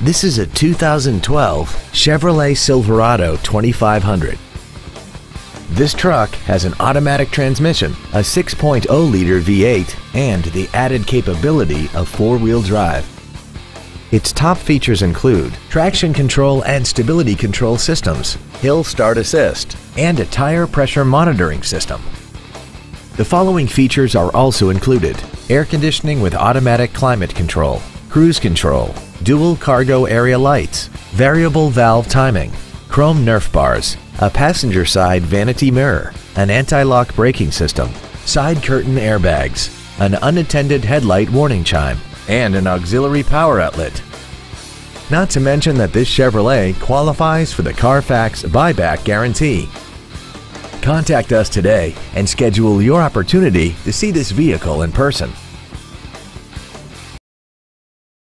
This is a 2012 Chevrolet Silverado 2500. This truck has an automatic transmission, a 6.0-liter V8, and the added capability of four-wheel drive. Its top features include traction control and stability control systems, hill start assist, and a tire pressure monitoring system. The following features are also included: air conditioning with automatic climate control, cruise control, dual cargo area lights, variable valve timing, chrome Nerf bars, a passenger side vanity mirror, an anti-lock braking system, side curtain airbags, an unattended headlight warning chime, and an auxiliary power outlet. Not to mention that this Chevrolet qualifies for the Carfax buyback guarantee. Contact us today and schedule your opportunity to see this vehicle in person.